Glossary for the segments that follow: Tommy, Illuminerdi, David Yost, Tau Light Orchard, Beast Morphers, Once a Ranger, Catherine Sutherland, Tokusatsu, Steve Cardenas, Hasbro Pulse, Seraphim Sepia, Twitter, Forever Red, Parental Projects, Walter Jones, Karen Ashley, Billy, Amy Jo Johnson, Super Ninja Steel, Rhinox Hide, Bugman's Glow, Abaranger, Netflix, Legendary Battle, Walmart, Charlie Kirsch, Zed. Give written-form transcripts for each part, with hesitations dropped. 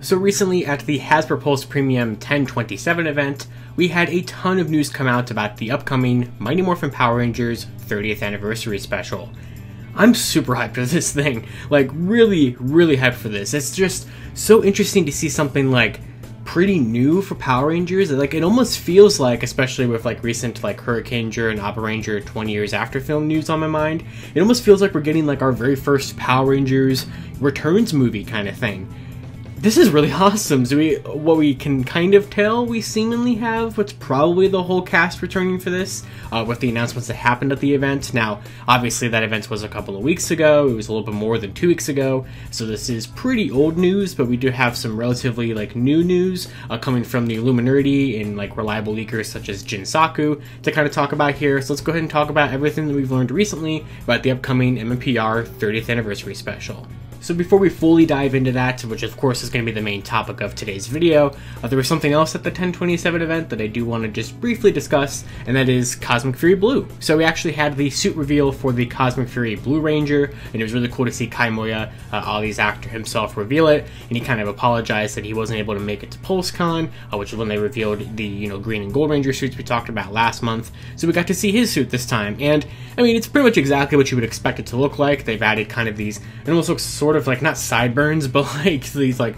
So recently at the Hasbro Pulse Premium 1027 event, we had a ton of news come out about the upcoming Mighty Morphin Power Rangers 30th Anniversary Special. I'm super hyped for this thing, like really hyped for this. It's just so interesting to see something like pretty new for Power Rangers. Like it almost feels like, especially with like recent like Hurricanger and Abaranger 20 years after film news on my mind, it almost feels like we're getting like our very first Power Rangers Returns movie kind of thing. This is really awesome. So what we can kind of tell, we seemingly have what's probably the whole cast returning for this, with the announcements that happened at the event. Now, obviously that event was a couple of weeks ago, it was a little bit more than 2 weeks ago, so this is pretty old news, but we do have some relatively like new news coming from the Illuminerdi and like reliable leakers such as Jin Saku to kind of talk about here. So let's go ahead and talk about everything that we've learned recently about the upcoming MMPR 30th Anniversary Special. So before we fully dive into that, which of course is going to be the main topic of today's video, there was something else at the 1027 event that I do want to just briefly discuss, and that is Cosmic Fury Blue. So we actually had the suit reveal for the Cosmic Fury Blue Ranger, and it was really cool to see Kai Moya, Ollie's actor himself, reveal it, and he kind of apologized that he wasn't able to make it to PulseCon, which is when they revealed the green and gold Ranger suits we talked about last month. So we got to see his suit this time, and I mean it's pretty much exactly what you would expect it to look like. They've added kind of these, it almost looks sort of like not sideburns, but like these, like,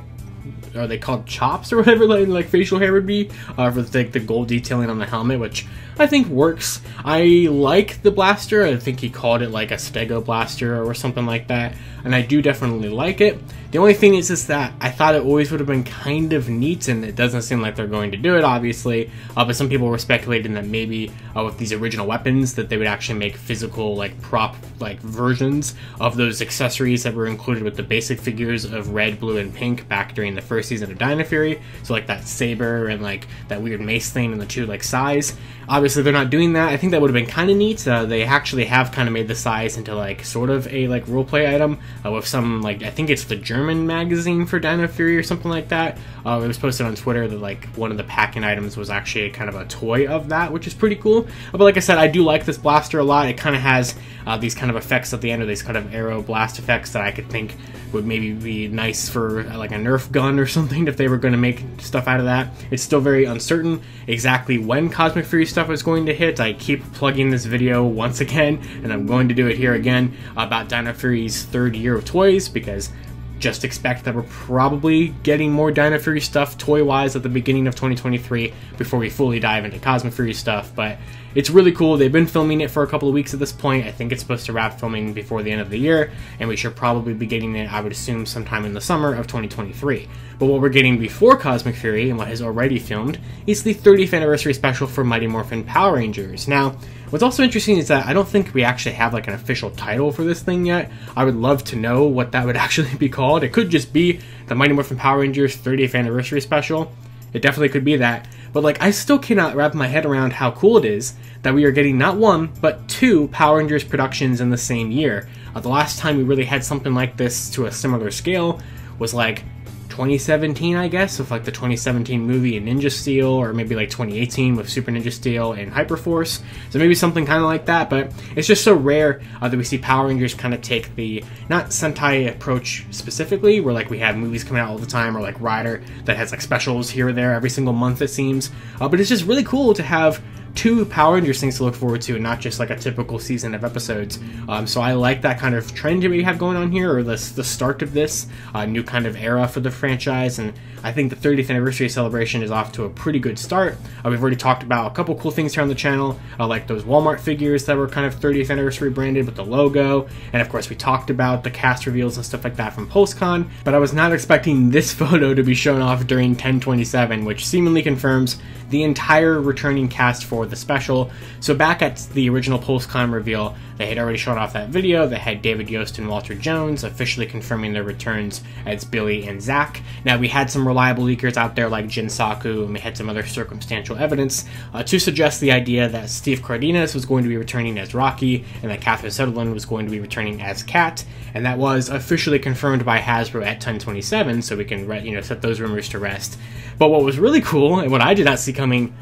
are they called chops or whatever, like facial hair would be, for like the gold detailing on the helmet, which I think works. I like the blaster. I think he called it like a stego blaster or something like that, and I do definitely like it. The only thing is just that I thought it always would have been kind of neat, and it doesn't seem like they're going to do it, obviously, but some people were speculating that maybe with these original weapons that they would actually make physical like prop like versions of those accessories that were included with the basic figures of Red, Blue, and Pink back during the first season of Dino Fury, so like that saber and like that weird mace thing and the two like size. Obviously they're not doing that. I think that would have been kind of neat. They actually have kind of made the size into like sort of a like roleplay item with some like, I think it's the German magazine for Dino Fury or something like that. It was posted on Twitter that like one of the packing items was actually kind of a toy of that, which is pretty cool. But like I said, I do like this blaster a lot. It kind of has these kind of effects at the end, or these kind of arrow blast effects that I could think would maybe be nice for like a Nerf gun or something if they were going to make stuff out of that. It's still very uncertain exactly when Cosmic Fury stuff is going to hit. I keep plugging this video once again, and I'm going to do it here again, about Dino Fury's third year of toys, because just expect that we're probably getting more Dino Fury stuff toy-wise at the beginning of 2023 before we fully dive into Cosmic Fury stuff. But it's really cool. They've been filming it for a couple of weeks at this point. I think it's supposed to wrap filming before the end of the year, and we should probably be getting it, I would assume, sometime in the summer of 2023. But what we're getting before Cosmic Fury, and what has already filmed, is the 30th Anniversary Special for Mighty Morphin Power Rangers. Now, what's also interesting is that I don't think we actually have like an official title for this thing yet. I would love to know what that would actually be called. It could just be the Mighty Morphin Power Rangers 30th Anniversary Special. It definitely could be that. But like, I still cannot wrap my head around how cool it is that we are getting not one, but two Power Rangers productions in the same year. The last time we really had something like this to a similar scale was like 2017, I guess, with like the 2017 movie and Ninja Steel, or maybe like 2018 with Super Ninja Steel and Hyperforce. So maybe something kind of like that, but it's just so rare that we see Power Rangers kind of take the, not Sentai approach specifically, where like we have movies coming out all the time, or like Rider that has like specials here or there every single month it seems, but it's just really cool to have two Power Rangers things to look forward to, and not just like a typical season of episodes. So I like that kind of trend that we have going on here, or the start of this new kind of era for the franchise, and I think the 30th anniversary celebration is off to a pretty good start. We've already talked about a couple cool things here on the channel, like those Walmart figures that were kind of 30th anniversary branded with the logo, and of course we talked about the cast reveals and stuff like that from PulseCon, but I was not expecting this photo to be shown off during 1027, which seemingly confirms the entire returning cast for the special. So back at the original PulseCon reveal, they had already shown off that video. They had David Yost and Walter Jones officially confirming their returns as Billy and Zach. Now, we had some reliable leakers out there like Jin Saku, and we had some other circumstantial evidence to suggest the idea that Steve Cardenas was going to be returning as Rocky, and that Catherine Sutherland was going to be returning as Kat, and that was officially confirmed by Hasbro at 1027, so we can set those rumors to rest. But what was really cool, and what I did not see coming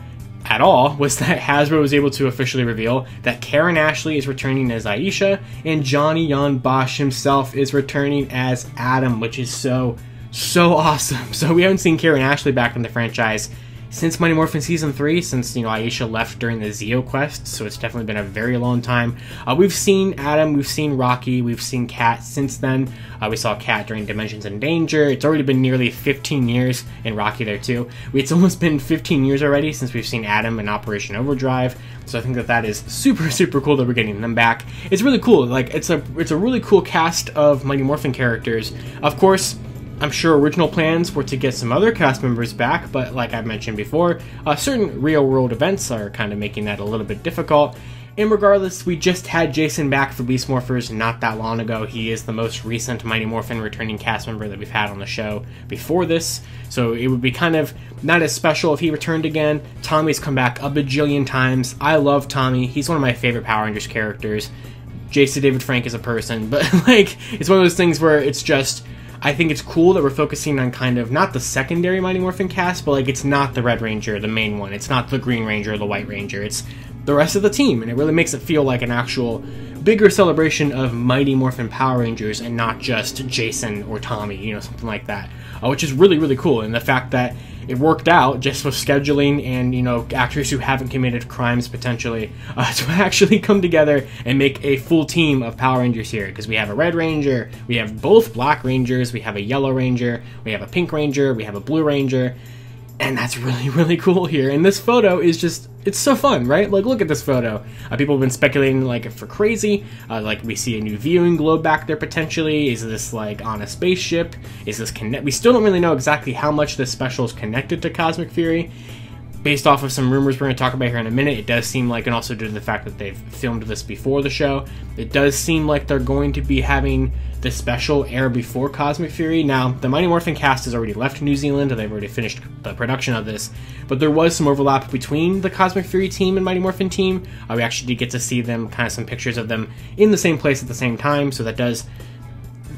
at all, was that Hasbro was able to officially reveal that Karen Ashley is returning as Aisha, and Johnny Yong Bosch himself is returning as Adam, which is so so awesome. So we haven't seen Karen Ashley back in the franchise since Mighty Morphin Season 3, since, you know, Aisha left during the Zeo quest, so it's definitely been a very long time. We've seen Adam, we've seen Rocky, we've seen Kat since then. We saw Kat during Dimensions in Danger. It's already been nearly 15 years, and Rocky there too. It's almost been 15 years already since we've seen Adam in Operation Overdrive, so I think that that is super, super cool that we're getting them back. It's really cool. Like, it's a really cool cast of Mighty Morphin characters. Of course, I'm sure original plans were to get some other cast members back, but like I've mentioned before, certain real-world events are kind of making that a little bit difficult. And regardless, we just had Jason back for Beast Morphers not that long ago. He is the most recent Mighty Morphin returning cast member that we've had on the show before this, so it would be kind of not as special if he returned again. Tommy's come back a bajillion times. I love Tommy. He's one of my favorite Power Rangers characters. Jason David Frank is a person, but like, it's one of those things where it's just, I think it's cool that we're focusing on kind of not the secondary Mighty Morphin cast, but like, it's not the Red Ranger, the main one. It's not the Green Ranger or the White Ranger. It's the rest of the team, and it really makes it feel like an actual bigger celebration of Mighty Morphin Power Rangers and not just Jason or Tommy, you know, something like that, which is really, really cool. And the fact that it worked out just with scheduling and, you know, actors who haven't committed crimes potentially to actually come together and make a full team of Power Rangers here, because we have a Red Ranger, we have both Black Rangers, we have a Yellow Ranger, we have a Pink Ranger, we have a Blue Ranger, and that's really, really cool here. And this photo is just, it's so fun, right? Like, look at this photo. People have been speculating, like, for crazy. Like, we see a new viewing globe back there, potentially. Is this, like, on a spaceship? Is this connect? We still don't really know exactly how much this special is connected to Cosmic Fury. Based off of some rumors we're going to talk about here in a minute, it does seem like, and also due to the fact that they've filmed this before the show, it does seem like they're going to be having the special air before Cosmic Fury. Now, the Mighty Morphin cast has already left New Zealand, and they've already finished the production of this, but there was some overlap between the Cosmic Fury team and Mighty Morphin team. We actually did get to see them, kind of some pictures of them in the same place at the same time, so that does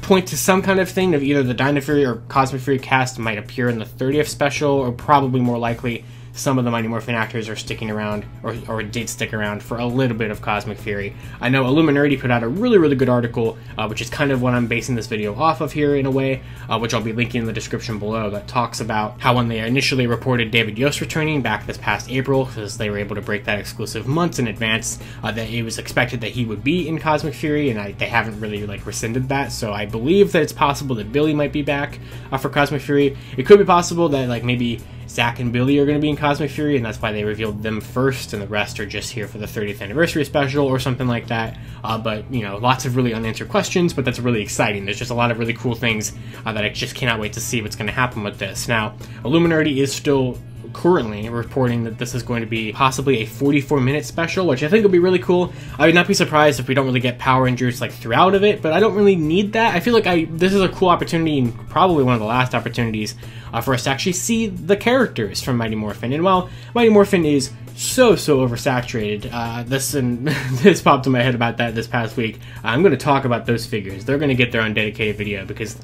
point to some kind of thing of either the Dino Fury or Cosmic Fury cast might appear in the 30th special, or probably more likely, some of the Mighty Morphin actors are sticking around, or did stick around for a little bit of Cosmic Fury. I know Illuminerdi put out a really, really good article, which is kind of what I'm basing this video off of here in a way, which I'll be linking in the description below, that talks about how when they initially reported David Yost returning back this past April, because they were able to break that exclusive months in advance, that it was expected that he would be in Cosmic Fury, and they haven't really like rescinded that, so I believe that it's possible that Billy might be back for Cosmic Fury. It could be possible that like maybe Zack and Billy are going to be in Cosmic Fury, and that's why they revealed them first, and the rest are just here for the 30th anniversary special or something like that. But, you know, lots of really unanswered questions, but that's really exciting. There's just a lot of really cool things that I just cannot wait to see what's going to happen with this. Now, Illuminati is still currently reporting that this is going to be possibly a 44-minute special, which I think will be really cool. I would not be surprised if we don't really get Power Rangers like throughout of it, but I don't really need that. I feel like this is a cool opportunity, and probably one of the last opportunities for us to actually see the characters from Mighty Morphin. And while Mighty Morphin is so oversaturated, this popped in my head about that this past week. I'm going to talk about those figures. They're going to get their own dedicated video because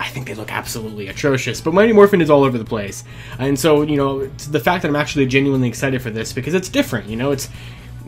I think they look absolutely atrocious, but Mighty Morphin is all over the place. And so, you know, it's the fact that I'm actually genuinely excited for this because it's different, you know, it's,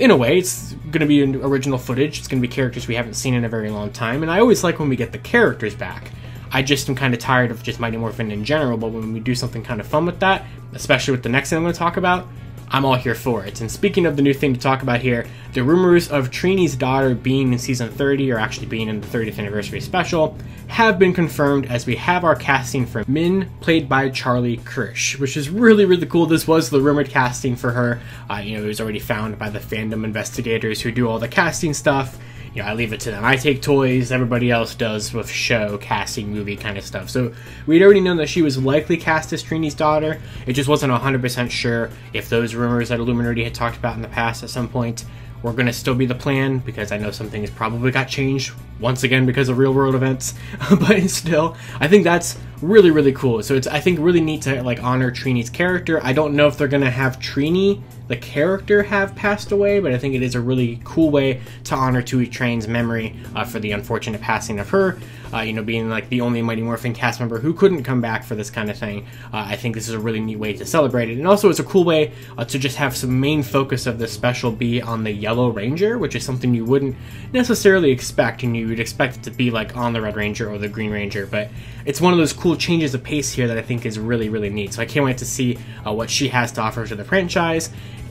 in a way, it's going to be original footage, it's going to be characters we haven't seen in a very long time, and I always like when we get the characters back. I just am kind of tired of just Mighty Morphin in general, but when we do something kind of fun with that, especially with the next thing I'm going to talk about, I'm all here for it. And speaking of the new thing to talk about here, the rumors of Trini's daughter being in season 30, or actually being in the 30th anniversary special, have been confirmed, as we have our casting for Min, played by Charlie Kirsch, which is really, really cool. This was the rumored casting for her. You know, it was already found by the fandom investigators who do all the casting stuff. You know, I leave it to them. I take toys, everybody else does with show, casting, movie kind of stuff. So we'd already known that she was likely cast as Trini's daughter. It just wasn't 100% sure if those rumors that Illuminati had talked about in the past at some point were going to still be the plan, because I know something has probably got changed once again because of real world events. But still, I think that's really, really cool. So it's, I think, really neat to like honor Trini's character. I don't know if they're going to have Trini, the character, have passed away, but I think it is a really cool way to honor Tui Train's memory for the unfortunate passing of her, you know, being like the only Mighty Morphin cast member who couldn't come back for this kind of thing. I think this is a really neat way to celebrate it, and also it's a cool way to just have some main focus of this special be on the Yellow Ranger, which is something you wouldn't necessarily expect, and you would expect it to be like on the Red Ranger or the Green Ranger, but it's one of those cool little changes of pace here that I think is really, really neat. So I can't wait to see what she has to offer to the franchise,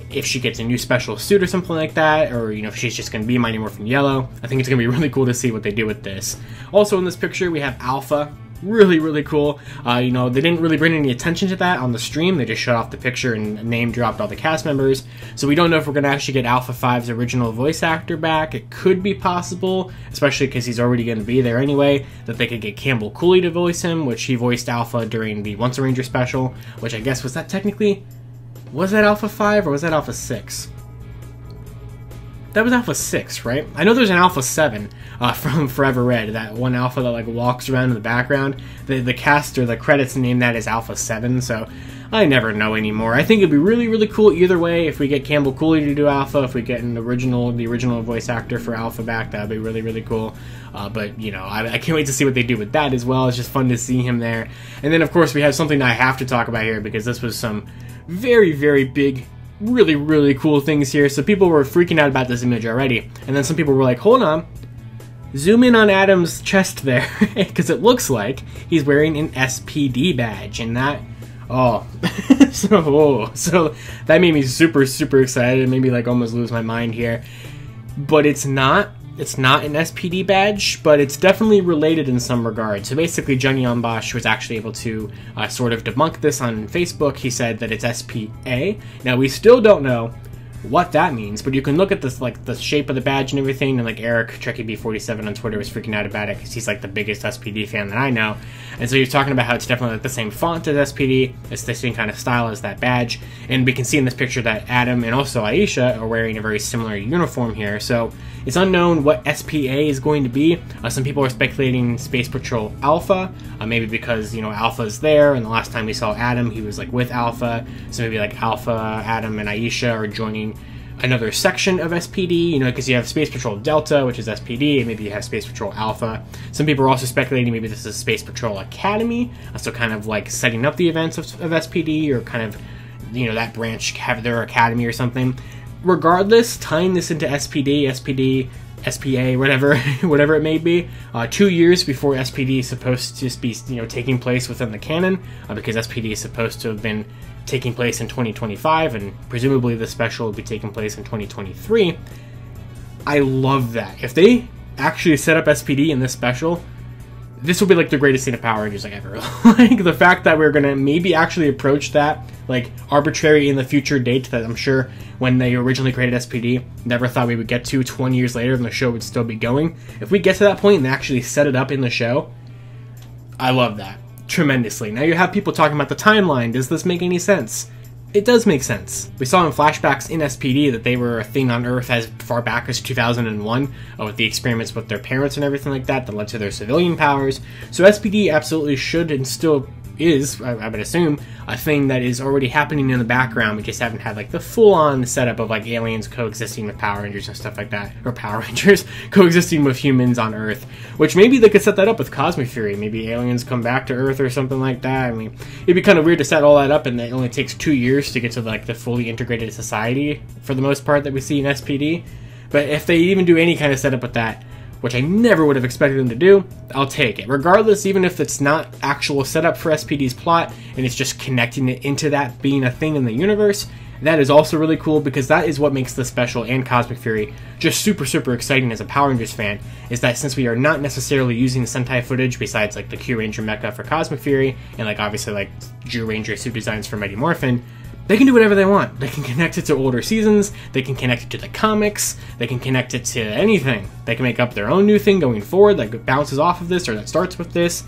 if she gets a new special suit or something like that, or, you know, if she's just going to be Mighty Morphin Yellow. I think it's going to be really cool to see what they do with this. Also in this picture, we have Alpha. Really, really cool. You know, they didn't really bring any attention to that on the stream. They just shut off the picture and name dropped all the cast members. So we don't know if we're going to actually get Alpha 5's original voice actor back. It could be possible, especially because he's already going to be there anyway, that they could get Campbell Cooley to voice him, which he voiced Alpha during the Once a Ranger special, which I guess was that technically... Was that Alpha 5 or was that Alpha 6? That was Alpha 6, right? I know there's an Alpha 7 from Forever Red, that one Alpha that like walks around in the background. The cast or the credits name that as Alpha 7, so I never know anymore. I think it'd be really, really cool either way if we get Campbell Cooley to do Alpha, if we get an original, the original voice actor for Alpha back, that'd be really, really cool. But, you know, I can't wait to see what they do with that as well. It's just fun to see him there. And then, of course, we have something I have to talk about here because this was some very, very big, really, really cool things here. So people were freaking out about this image already, and then some people were like, hold on, zoom in on Adam's chest there, because it looks like he's wearing an SPD badge, and that, oh, so that made me super, super excited. It made me like almost lose my mind here, but it's not an SPD badge, but it's definitely related in some regard. So basically, Johnny Yong Bosch was actually able to sort of debunk this on Facebook. He said that it's SPA. Now, we still don't know what that means, but you can look at this, like the shape of the badge and everything, and like Eric TrekkyB47 on Twitter was freaking out about it because he's like the biggest SPD fan that I know, and so he was talking about how it's definitely like the same font as SPD, it's the same kind of style as that badge, and we can see in this picture that Adam and also Aisha are wearing a very similar uniform here, so it's unknown what SPA is going to be. Some people are speculating Space Patrol Alpha, maybe because, you know, Alpha's there, and the last time we saw Adam, he was like with Alpha, so maybe like Alpha, Adam, and Aisha are joining another section of SPD, you know, because you have Space Patrol Delta, which is SPD, and maybe you have Space Patrol Alpha. Some people are also speculating maybe this is Space Patrol Academy, so kind of like setting up the events of SPD, or kind of, you know, that branch have their academy or something. Regardless, tying this into SPD, SPA, whatever it may be, 2 years before SPD is supposed to be, you know, taking place within the canon, because SPD is supposed to have been taking place in 2025, and presumably the special will be taking place in 2023. I love that. If they actually set up SPD in this special, this will be like the greatest scene of Power Rangers like ever. Like the fact that we're gonna maybe actually approach that like arbitrary in the future date that I'm sure when they originally created SPD never thought we would get to 20 years later and the show would still be going. If we get to that point and actually set it up in the show, I love that tremendously. Now you have people talking about the timeline. Does this make any sense? It does make sense. We saw in flashbacks in SPD that they were a thing on Earth as far back as 2001, with the experiments with their parents and everything like that that led to their civilian powers. So SPD absolutely should and still is, I would assume, a thing that is already happening in the background. We just haven't had like the full-on setup of like aliens coexisting with Power Rangers and stuff like that, or Power Rangers coexisting with humans on Earth, which maybe they could set that up with Cosmic Fury. Maybe aliens come back to Earth or something like that. I mean, it'd be kind of weird to set all that up and it only takes 2 years to get to like the fully integrated society for the most part that we see in SPD. But if they even do any kind of setup with that, which I never would have expected them to do, I'll take it. Regardless, even if it's not actual setup for SPD's plot, and it's just connecting it into that being a thing in the universe, that is also really cool, because that is what makes the special and Cosmic Fury just super, super exciting as a Power Rangers fan, is that since we are not necessarily using Sentai footage besides like the Q Ranger mecha for Cosmic Fury, and like obviously like Jew Ranger suit designs for Mighty Morphin, they can do whatever they want. They can connect it to older seasons, they can connect it to the comics, they can connect it to anything. They can make up their own new thing going forward that bounces off of this or that starts with this.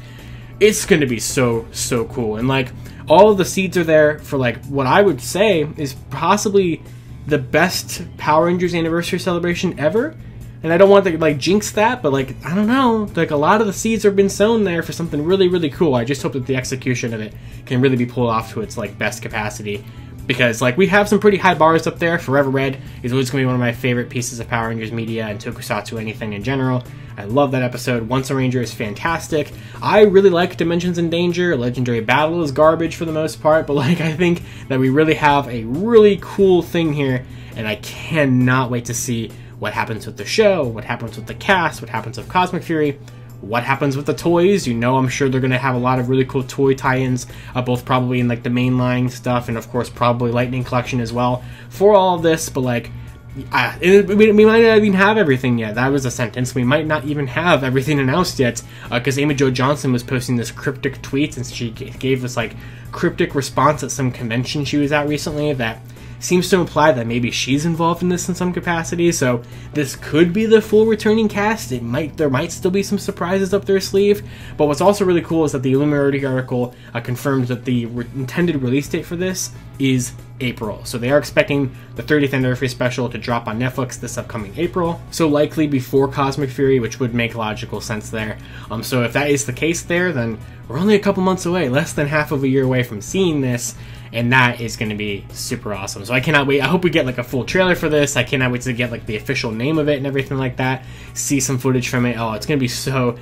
It's going to be so, so cool. And like, all of the seeds are there for like what I would say is possibly the best Power Rangers anniversary celebration ever. And I don't want to like jinx that, but like, I don't know, like a lot of the seeds have been sown there for something really, really cool. I just hope that the execution of it can really be pulled off to its like best capacity, because like we have some pretty high bars up there. Forever Red is always going to be one of my favorite pieces of Power Rangers media and tokusatsu anything in general. I love that episode. Once a Ranger is fantastic. I really like Dimensions in Danger. Legendary Battle is garbage for the most part, but like I think that we really have a really cool thing here, and I cannot wait to see what happens with the show, what happens with the cast, what happens with Cosmic Fury, what happens with the toys. You know, I'm sure they're going to have a lot of really cool toy tie-ins, both probably in like the mainline stuff and of course probably Lightning Collection as well for all of this. But like, we might not even have everything yet. That was a sentence. We might not even have everything announced yet, because Amy Jo Johnson was posting this cryptic tweet, and she gave this like cryptic response at some convention she was at recently that seems to imply that maybe she's involved in this in some capacity. So this could be the full returning cast. It might, there might still be some surprises up their sleeve. But what's also really cool is that the Illuminerdi article confirmed that the intended release date for this is April. So they are expecting the 30th anniversary special to drop on Netflix this upcoming April. So likely before Cosmic Fury, which would make logical sense there. So if that is the case there, then we're only a couple months away, less than half of a year away from seeing this. And that is going to be super awesome. So I cannot wait. I hope we get like a full trailer for this. I cannot wait to get like the official name of it and everything like that. See some footage from it. Oh, it's going to be so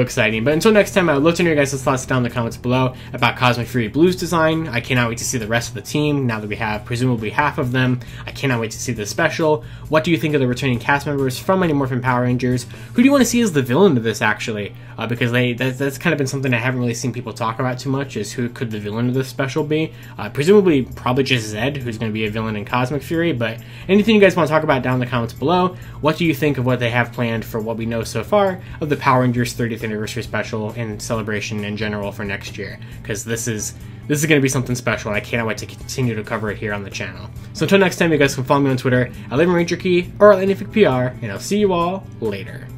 exciting. But until next time, I would love to know your guys' thoughts down in the comments below about Cosmic Fury Blue's design. I cannot wait to see the rest of the team now that we have presumably half of them. I cannot wait to see the special. What do you think of the returning cast members from Mighty Morphin Power Rangers? Who do you want to see as the villain of this actually? Because that's kind of been something I haven't really seen people talk about too much, is who could the villain of this special be? Presumably probably just Zed, who's going to be a villain in Cosmic Fury, but anything you guys want to talk about down in the comments below. What do you think of what they have planned for what we know so far of the Power Rangers 30th anniversary special and celebration in general for next year? Because this is going to be something special, and I cannot wait to continue to cover it here on the channel. So until next time, you guys can follow me on Twitter at LivingRangerKey or at LivingPR, and I'll see you all later.